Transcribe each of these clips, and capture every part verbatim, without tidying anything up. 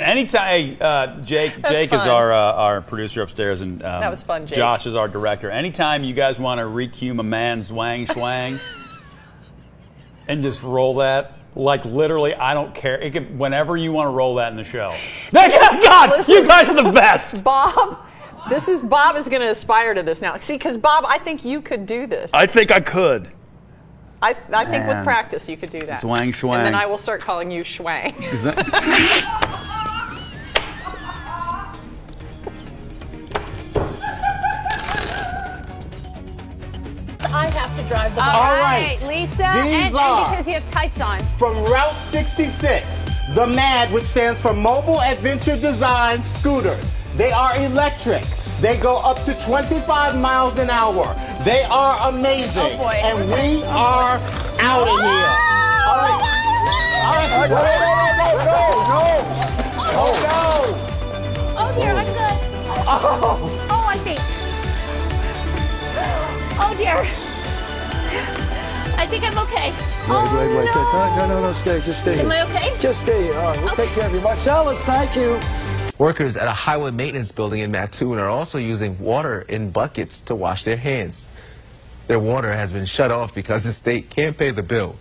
Anytime, uh, Jake. That's Jake fun. is our uh, our producer upstairs, and um, that was fun. Jake. Josh is our director. Anytime you guys want to recume a man's wang swang, and just roll that, like literally, I don't care. It can, whenever you want to roll that in the show. God, Listen, you guys are the best. Bob, this is Bob is going to aspire to this now. See, because Bob, I think you could do this. I think I could. I, I think with practice you could do that. Swang swang. And then I will start calling you Schwang. I have to drive the bus. All right, All right. Lisa, and, and because you have tights on. From Route sixty-six, the MAD, which stands for Mobile Adventure Design Scooters. They are electric. They go up to twenty-five miles an hour. They are amazing. Oh boy. And we are out of here. All right. All right. No, no, no, no, no. Oh, no. Oh, dear, I'm good. Oh. Oh, I think. Oh, dear. I think I'm okay. Wait, wait, wait. Oh, no. no, no, no, stay. Just stay here. Am I okay? Just stay here. All right, we'll okay. take care of you. Marcellus, thank you. Workers at a highway maintenance building in Mattoon are also using water in buckets to wash their hands. Their water has been shut off because the state can't pay the bill.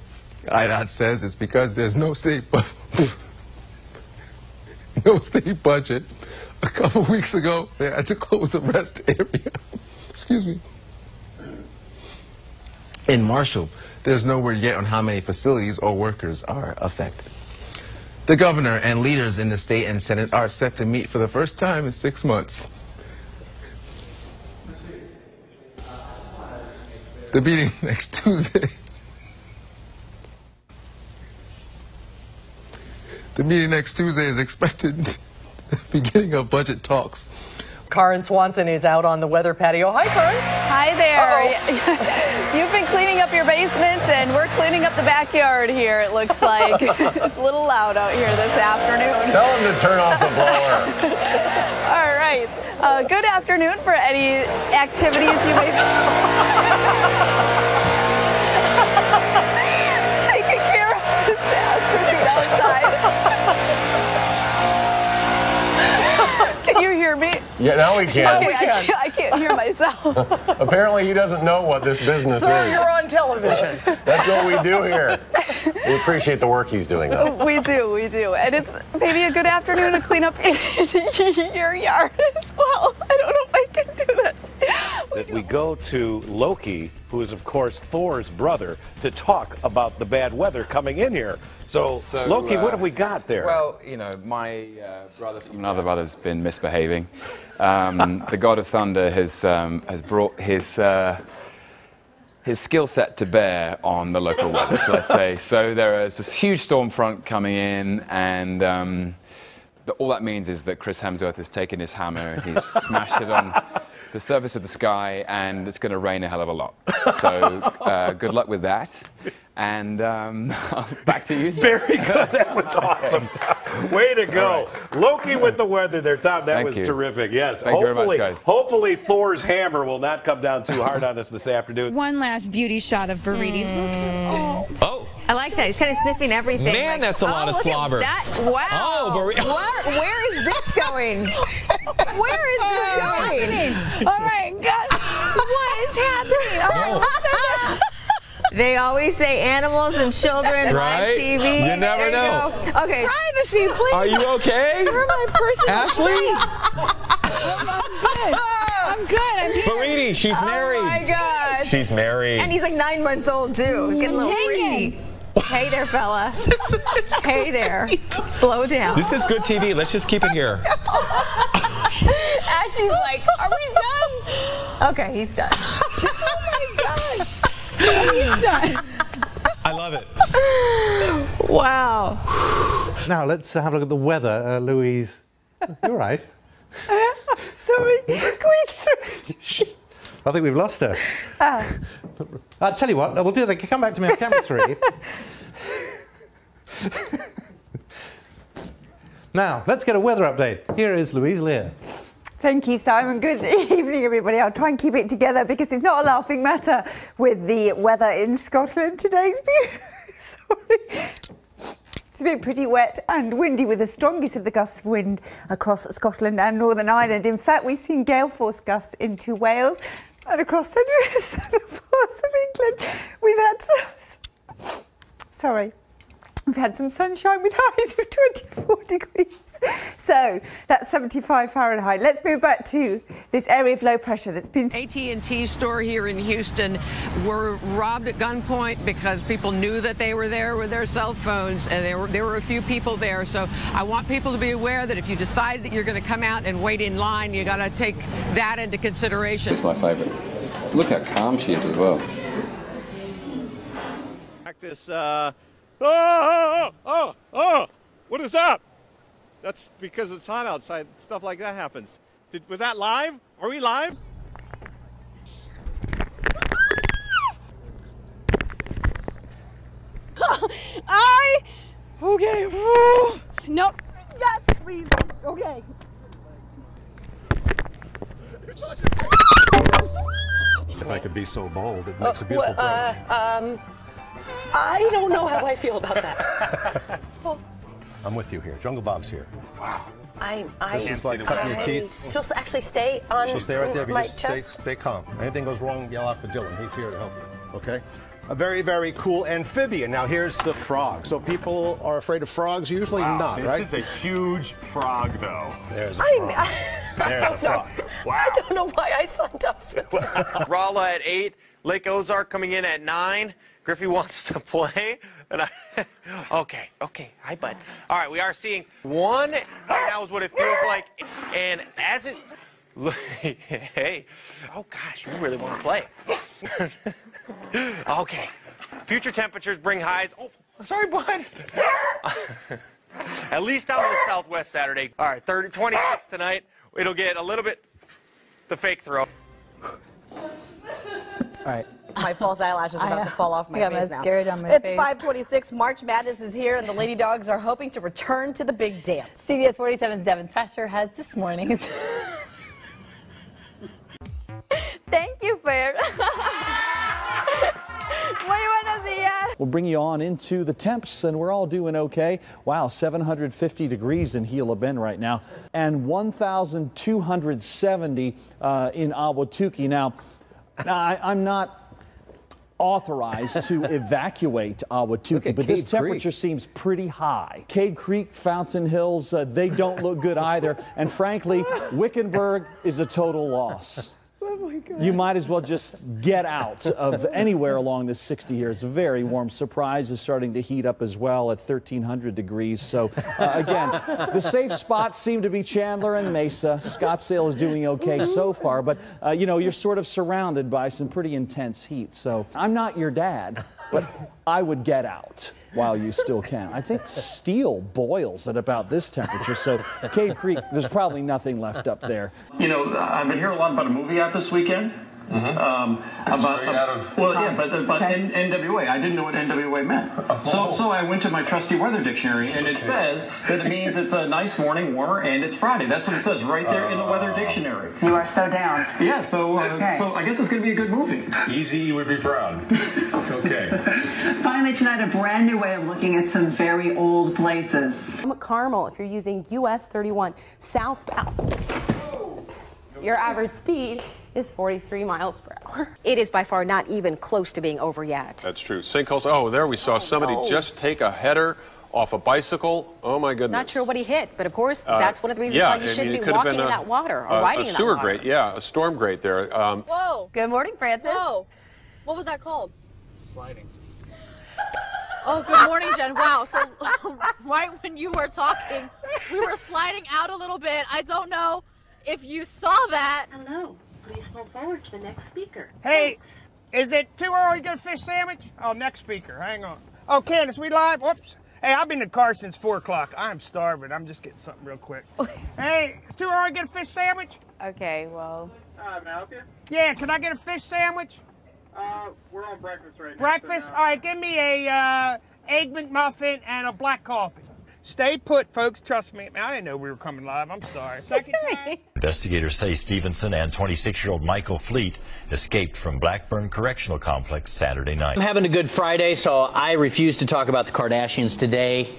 I D O T says it's because there's no state, no state budget. A couple weeks ago, they had to close the rest area. Excuse me. In Marshall, there's no word yet on how many facilities or workers are affected. The governor and leaders in the state and Senate are set to meet for the first time in six months. The meeting next Tuesday. The meeting next Tuesday is expected the beginning of budget talks. Karen Swanson is out on the weather patio. Hi, Karen. Hi there. Uh-oh. You've been cleaning up your basement, and we're cleaning up the backyard here, it looks like. It's a little loud out here this afternoon. Tell them to turn off the blower. All right. Uh, good afternoon for any activities you may be taking care of this afternoon outside. Can you hear me? Yeah, now we can. Okay, we can. I can't, I can't hear myself. Apparently, he doesn't know what this business Sir, is. Sir, you're on television. That's what we do here. We appreciate the work he's doing, though. We do, we do. And it's maybe a good afternoon to clean up your yard as well. I don't know if I can do this. That we go to Loki, who is, of course, Thor's brother, to talk about the bad weather coming in here. So, so Loki, uh, what have we got there? Well, you know, my uh, brother from another brother's been misbehaving. Um, the God of Thunder has um, has brought his uh, his skill set to bear on the local weather, shall I say? So there is this huge storm front coming in, and um, the, all that means is that Chris Hemsworth has taken his hammer, he's smashed it on the surface of the sky, and it's going to rain a hell of a lot. So uh, good luck with that. And um, back to you, Seth. Very good. That was awesome. Way to go. Right. Loki with the weather there, Tom. That Thank was you. terrific. Yes. Thank hopefully, you very much, guys. Hopefully Thor's hammer will not come down too hard on us this afternoon. One last beauty shot of Baridi. Mm. Oh. oh. I like that. He's kind of sniffing everything. Man, like, that's a lot oh, of slobber. That. Wow. Oh, Baridi. Where, where is this going? Where is this going? Oh, my God. What is happening? Oh, my God. They always say animals and children, right? Live T V. You never know. You okay. Privacy, please. Are you okay? You're my person. Ashley? Well, I'm good. I'm good. I'm here. Baridi, she's oh married. Oh, my gosh. She's married. And he's like nine months old, too. He's getting a little frisky. Hey there, fella. Hey there. Slow down. This is good T V. Let's just keep it here. Ashley's like, are we done? Okay, he's done. Oh, my gosh. He's done. I love it. Wow. Now let's have a look at the weather, uh, Louise. You're right. I'm sorry. Quick. I think we've lost her. Uh. I'll tell you what. We'll do that. Come back to me on camera three. Now let's get a weather update. Here is Louise Lear. Thank you, Simon. Good evening, everybody. I'll try and keep it together because it's not a laughing matter with the weather in Scotland. Today's beautiful. Sorry. It's been pretty wet and windy with the strongest of the gusts of wind across Scotland and Northern Ireland. In fact, we've seen gale force gusts into Wales and across the southern parts of England. We've had some, sorry, we've had some sunshine with highs of twenty-four degrees. So that's seventy-five Fahrenheit. Let's move back to this area of low pressure that's been... A T and T store here in Houston were robbed at gunpoint because people knew that they were there with their cell phones, and there were, there were a few people there. So I want people to be aware that if you decide that you're going to come out and wait in line, you got to take that into consideration. It's my favorite. Look how calm she is as well. Practice, uh, oh, oh, oh, what is up? That's because it's hot outside. Stuff like that happens. Did, was that live? Are we live? I... Okay. No. Yes, please. Okay. If I could be so bold, it makes uh, a beautiful well, uh, um, I don't know how I feel about that. Well, I'm with you here. Jungle Bob's here. Wow. I, I, this is like cutting I, your teeth. She'll actually stay on She'll stay right there. If you just stay, stay calm. Anything goes wrong, yell out for Dylan. He's here to help you. Okay? A very, very cool amphibian. Now, here's the frog. So people are afraid of frogs? Usually wow, not, this right? This is a huge frog, though. There's a frog. I, I, There's I a frog. Know. Wow. I don't know why I signed up for this. Rala at eight. Lake Ozark coming in at nine. Griffey wants to play. And I, okay, okay, hi, bud. All right, we are seeing one. Right now is what it feels like. And as it, hey, oh gosh, you really want to play. Okay, future temperatures bring highs. Oh, sorry, bud. At least out of the Southwest Saturday. All right, thirty, twenty-six tonight. It'll get a little bit, the fake throw. All right. My false eyelashes are about to fall off my yeah, face now. My it's face. five twenty-six. March Madness is here, and the Lady Dogs are hoping to return to the big dance. C B S forty-seven's Devin Thrasher has this morning's. Thank you, Fair. We'll bring you on into the temps, and we're all doing okay. Wow, seven hundred fifty degrees in Gila Bend right now, and one thousand two hundred seventy uh, in Ahwatukee now. Now, I, I'm not authorized to evacuate Ahwatukee, but Cave this temperature Creek. Seems pretty high. Cave Creek, Fountain Hills, uh, they don't look good either. And frankly, Wickenburg is a total loss. Oh my God. You might as well just get out of anywhere along this sixty here. It's very warm. Surprise is starting to heat up as well at thirteen hundred degrees. So, uh, again, the safe spots seem to be Chandler and Mesa. Scottsdale is doing okay so far, but, uh, you know, you're sort of surrounded by some pretty intense heat. So I'm not your dad, but I would get out while you still can. I think steel boils at about this temperature, so Cave Creek, there's probably nothing left up there. You know, I've been hearing a lot about a movie out this weekend. Mm-hmm. um, about, uh, out of well, yeah, but, but okay. N W A. I didn't know what N W A meant. Oh. So so I went to my trusty weather dictionary, and it okay. says that it means it's a nice morning, warmer, and it's Friday. That's what it says right there uh, in the weather dictionary. You are so down. Yeah, so, uh, okay. so I guess it's going to be a good movie. Easy, you would be proud. Okay. Finally tonight, a brand new way of looking at some very old places. I'm at Carmel, if you're using U S thirty-one southbound. Your average speed is forty-three miles per hour. It is by far not even close to being over yet. That's true. Sinkholes. Oh, there we saw oh, somebody no. just take a header off a bicycle. Oh, my goodness. Not sure what he hit, but, of course, uh, that's one of the reasons yeah, why you shouldn't I mean, be walking a, in that water or a, riding a in that water. A sewer grate, yeah, a storm grate there. Um, Whoa. Good morning, Francis. Whoa. What was that called? Sliding. Oh, good morning, Jen. Wow. So right when you were talking, we were sliding out a little bit. I don't know if you saw that. Hello. Please hold forward to the next speaker. Hey, is it too early to get a fish sandwich? Oh, next speaker. Hang on. Oh, Candace, we live? Whoops. Hey, I've been in the car since four o'clock. I'm starving. I'm just getting something real quick. Hey, it's too early to get a fish sandwich? Okay, well. Uh, can I help you? Yeah, can I get a fish sandwich? Uh, we're on breakfast right now. Breakfast? So no. All right, give me a uh, egg McMuffin and a black coffee. Stay put, folks. Trust me. I didn't know we were coming live. I'm sorry. Second time. Investigators say Stevenson and twenty-six-year-old Michael Fleet escaped from Blackburn Correctional Complex Saturday night. I'm having a good Friday, so I refuse to talk about the Kardashians today.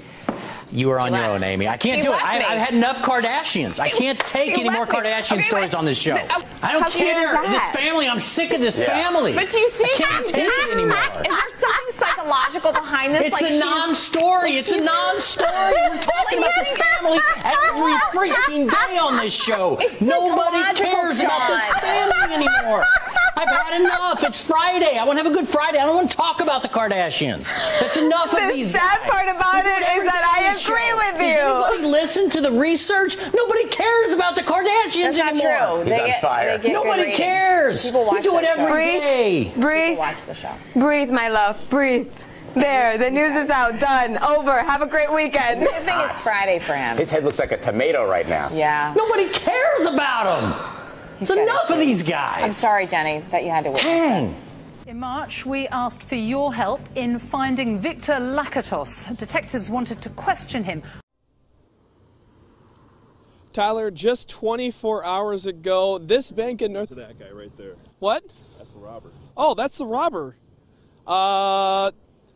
You are on left. Your own, Amy. I can't he do it. I, I've had enough Kardashians. I can't take he any more Kardashian okay, stories on this show. Oh, I don't care. This family, I'm sick of this yeah. family. But do you think I can't take it anymore? Is there something psychological behind this? It's like a non-story. It's a non-story. We're talking about this family every freaking day on this show. It's Nobody cares John. about this family anymore. I've had enough. It's Friday. I want to have a good Friday. I don't want to talk about the Kardashians. That's enough the of these guys. The sad part about it is that I agree with you. Does anybody listen to the research? Nobody cares about the Kardashians That's anymore. That's not true. They get, fire. They get Nobody cares. People watch we do it every breathe, day. Breathe. People watch the show. Breathe, my love. Breathe. There, the news is out. Done. Over. Have a great weekend. I think it's Friday for him. His head looks like a tomato right now. Yeah. Nobody cares about him. It's enough of these guys. I'm sorry, Jenny, that you had to witness this. In March, we asked for your help in finding Victor Lakatos. Detectives wanted to question him. Tyler, just twenty-four hours ago, this bank in North... That's that guy right there. What? That's the robber. Oh, that's the robber. Uh,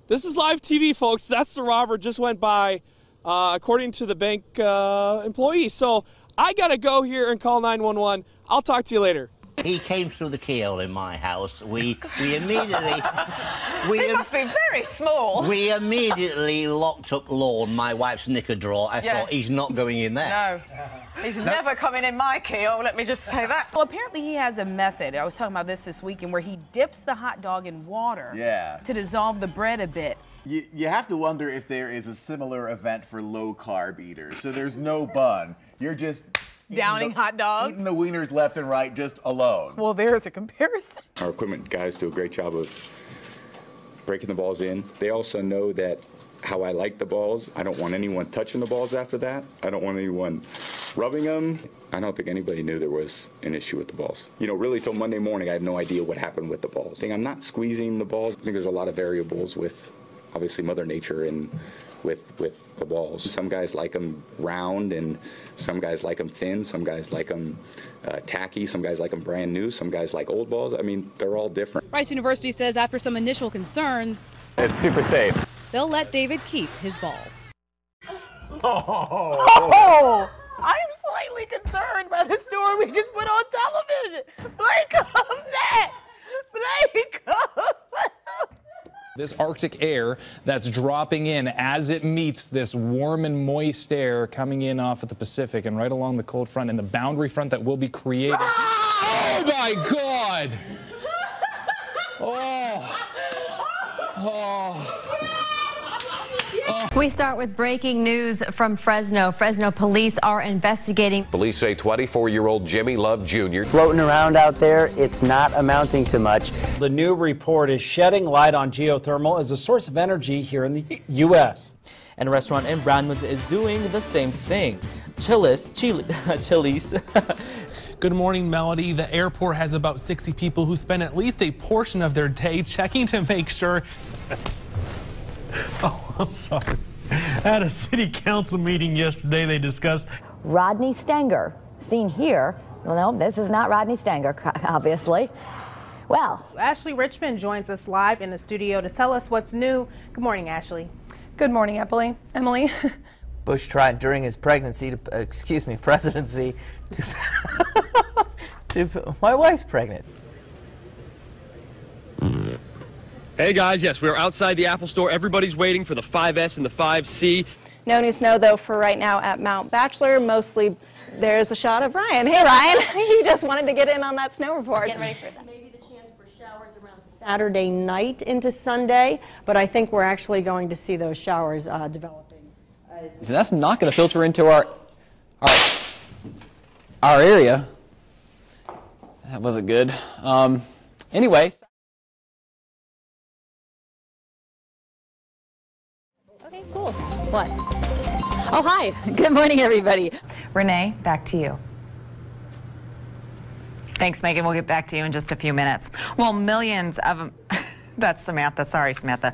this is live T V, folks. That's the robber. Just went by, uh, according to the bank uh, employee. So I got to go here and call nine one one. I'll talk to you later. He came through the keyhole in my house. We we immediately... We he must be very small. We immediately locked up Lorne, my wife's knicker drawer. I yeah. thought, he's not going in there. No. He's no. never coming in my keyhole, let me just say that. Well, apparently he has a method. I was talking about this this weekend, where he dips the hot dog in water yeah. to dissolve the bread a bit. You, you have to wonder if there is a similar event for low-carb eaters. So there's no bun. You're just... Downing the, hot dogs? Eating the wieners left and right just alone. Well, there's a comparison. Our equipment guys do a great job of breaking the balls in. They also know that how I like the balls. I don't want anyone touching the balls after that. I don't want anyone rubbing them. I don't think anybody knew there was an issue with the balls. You know, really till Monday morning, I had no idea what happened with the balls. I think I'm not squeezing the balls. I think there's a lot of variables with, obviously, Mother Nature and with with the balls. Some guys like them round, and some guys like them thin. Some guys like them uh, tacky. Some guys like them brand new. Some guys like old balls. I mean, they're all different. Rice University says after some initial concerns, it's super safe. They'll let David keep his balls. Oh, oh I'm slightly concerned by the story we just put on television. Blake, come back. Blake, come back. This Arctic air that's dropping in as it meets this warm and moist air coming in off of the Pacific and right along the cold front and the boundary front that will be created. Ah! Oh my God! Oh. Oh. We start with breaking news from Fresno. Fresno police are investigating. Police say twenty-four-year-old Jimmy Love Junior floating around out there. It's not amounting to much. The new report is shedding light on geothermal as a source of energy here in the U S And a restaurant in Brownwoods is doing the same thing. Chili's, Chili, Chili's. Good morning, Melody. The airport has about sixty people who spend at least a portion of their day checking to make sure. Oh, I'm sorry. At a city council meeting yesterday, they discussed Rodney Stanger, seen here. Well, no, this is not Rodney Stanger, obviously. Well, Ashley Richmond joins us live in the studio to tell us what's new. Good morning, Ashley. Good morning, Emily. Emily. Bush tried during his pregnancy to, uh, excuse me, presidency to, to, my wife's pregnant. Hey guys, yes, we're outside the Apple Store. Everybody's waiting for the five S and the five C. No new snow though for right now at Mount Bachelor, mostly. There's a shot of Ryan. Hey Ryan, he just wanted to get in on that snow report. Get ready for that. Saturday night into Sunday, but I think we're actually going to see those showers uh, developing. So that's not going to filter into our, our our area. That wasn't good. Um, anyway. Okay, cool. What? Oh, hi. Good morning, everybody. Renee, back to you. Thanks, Megan. We'll get back to you in just a few minutes. Well, millions of... That's Samantha. Sorry, Samantha.